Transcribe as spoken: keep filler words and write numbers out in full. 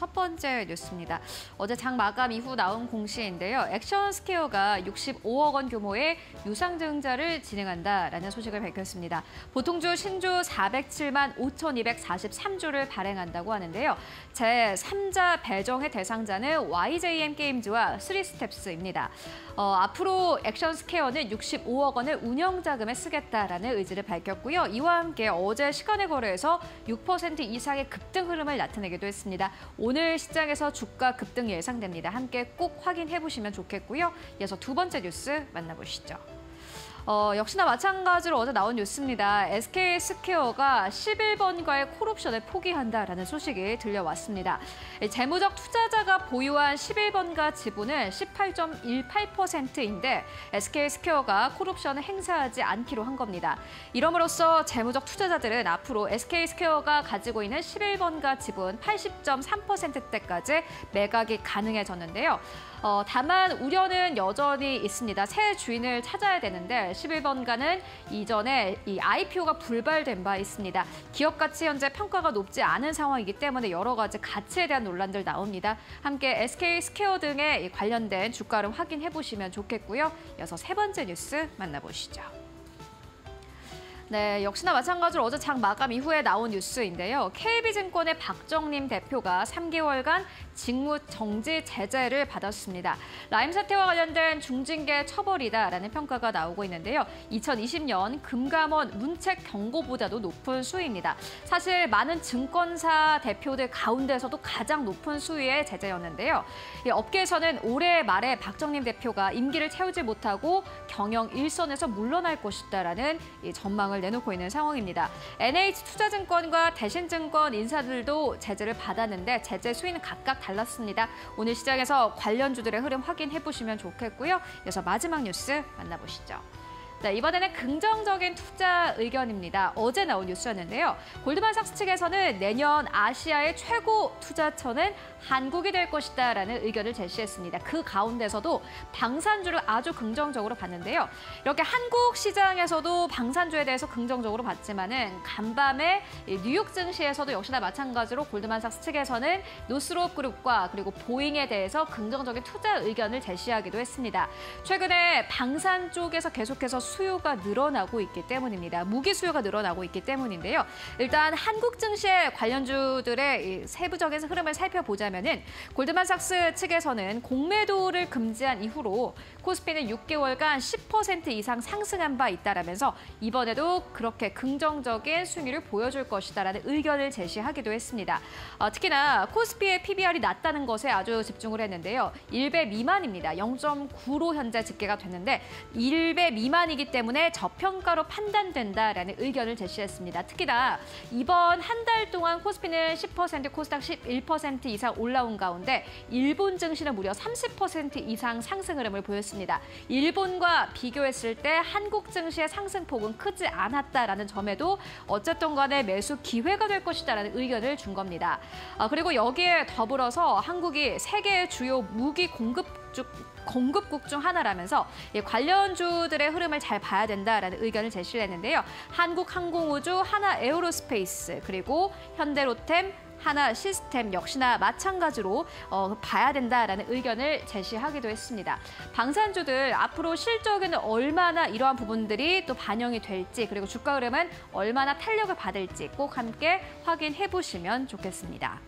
첫 번째 뉴스입니다. 어제 장 마감 이후 나온 공시인데요. 액션스퀘어가 육십오억 원 규모의 유상증자를 진행한다라는 소식을 밝혔습니다. 보통주 신주 사백칠만 오천이백사십삼 주를 발행한다고 하는데요. 제삼자 배정의 대상자는 와이제이엠 게임즈와 쓰리스텝스입니다. 어, 앞으로 액션스퀘어는 육십오억 원을 운영자금에 쓰겠다라는 의지를 밝혔고요. 이와 함께 어제 시간의 거래에서 육 퍼센트 이상의 급등 흐름을 나타내기도 했습니다. 오늘 시장에서 주가 급등 예상됩니다. 함께 꼭 확인해보시면 좋겠고요. 이어서 두 번째 뉴스 만나보시죠. 어, 역시나 마찬가지로 어제 나온 뉴스입니다. 에스케이스퀘어가 십일 번가의 콜옵션을 포기한다라는 소식이 들려왔습니다. 재무적 투자자가 보유한 십일 번가 지분은 십팔 점 일팔 퍼센트인데 에스케이스퀘어가 콜옵션을 행사하지 않기로 한 겁니다. 이러므로써 재무적 투자자들은 앞으로 에스케이스퀘어가 가지고 있는 십일 번가 지분 팔십 점 삼 퍼센트대까지 매각이 가능해졌는데요. 어, 다만 우려는 여전히 있습니다. 새 주인을 찾아야 되는데 십일 번가는 이전에 이 아이피오가 불발된 바 있습니다. 기업 가치 현재 평가가 높지 않은 상황이기 때문에 여러 가지 가치에 대한 논란들 나옵니다. 함께 에스케이스퀘어 등에 관련된 주가 흐름 확인해보시면 좋겠고요. 이어서 세 번째 뉴스 만나보시죠. 네, 역시나 마찬가지로 어제 장 마감 이후에 나온 뉴스인데요. 케이비증권의 박정림 대표가 삼 개월간 직무 정지 제재를 받았습니다. 라임 사태와 관련된 중징계 처벌이다라는 평가가 나오고 있는데요. 이천이십 년 금감원 문책 경고보다도 높은 수위입니다. 사실 많은 증권사 대표들 가운데서도 가장 높은 수위의 제재였는데요. 업계에서는 올해 말에 박정림 대표가 임기를 채우지 못하고 경영 일선에서 물러날 것이다라는 이 전망을 내놓고 있는 상황입니다. 엔에이치투자증권과 대신증권 인사들도 제재를 받았는데 제재 수위는 각각 달랐습니다. 오늘 시장에서 관련주들의 흐름 확인해보시면 좋겠고요. 이어서 마지막 뉴스 만나보시죠. 네, 이번에는 긍정적인 투자 의견입니다. 어제 나온 뉴스였는데요. 골드만삭스 측에서는 내년 아시아의 최고 투자처는 한국이 될 것이다 라는 의견을 제시했습니다. 그 가운데서도 방산주를 아주 긍정적으로 봤는데요. 이렇게 한국 시장에서도 방산주에 대해서 긍정적으로 봤지만은 간밤에 뉴욕 증시에서도 역시나 마찬가지로 골드만삭스 측에서는 노스롭 그룹과 그리고 보잉에 대해서 긍정적인 투자 의견을 제시하기도 했습니다. 최근에 방산 쪽에서 계속해서 수요가 늘어나고 있기 때문입니다. 무기 수요가 늘어나고 있기 때문인데요. 일단 한국 증시의 관련주들의 세부적인 흐름을 살펴보자면은 골드만삭스 측에서는 공매도를 금지한 이후로 코스피는 육 개월간 십 퍼센트 이상 상승한 바 있다라면서 이번에도 그렇게 긍정적인 순위를 보여줄 것이다라는 의견을 제시하기도 했습니다. 어, 특히나 코스피의 피비알이 낮다는 것에 아주 집중을 했는데요. 일 배 미만입니다. 영 점 구로 현재 집계가 됐는데 일 배 미만이 이기 때문에 저평가로 판단된다라는 의견을 제시했습니다. 특히나 이번 한 달 동안 코스피는 십 퍼센트, 코스닥 십일 퍼센트 이상 올라온 가운데 일본 증시는 무려 삼십 퍼센트 이상 상승 흐름을 보였습니다. 일본과 비교했을 때 한국 증시의 상승폭은 크지 않았다라는 점에도 어쨌든 간에 매수 기회가 될 것이다라는 의견을 준 겁니다. 그리고 여기에 더불어서 한국이 세계의 주요 무기 공급 중 공급국 중 하나라면서 관련주들의 흐름을 잘 봐야 된다라는 의견을 제시했는데요. 한국항공우주, 한화에어로스페이스, 그리고 현대로템, 한화시스템 역시나 마찬가지로 어, 봐야 된다라는 의견을 제시하기도 했습니다. 방산주들 앞으로 실적에는 얼마나 이러한 부분들이 또 반영이 될지 그리고 주가 흐름은 얼마나 탄력을 받을지 꼭 함께 확인해 보시면 좋겠습니다.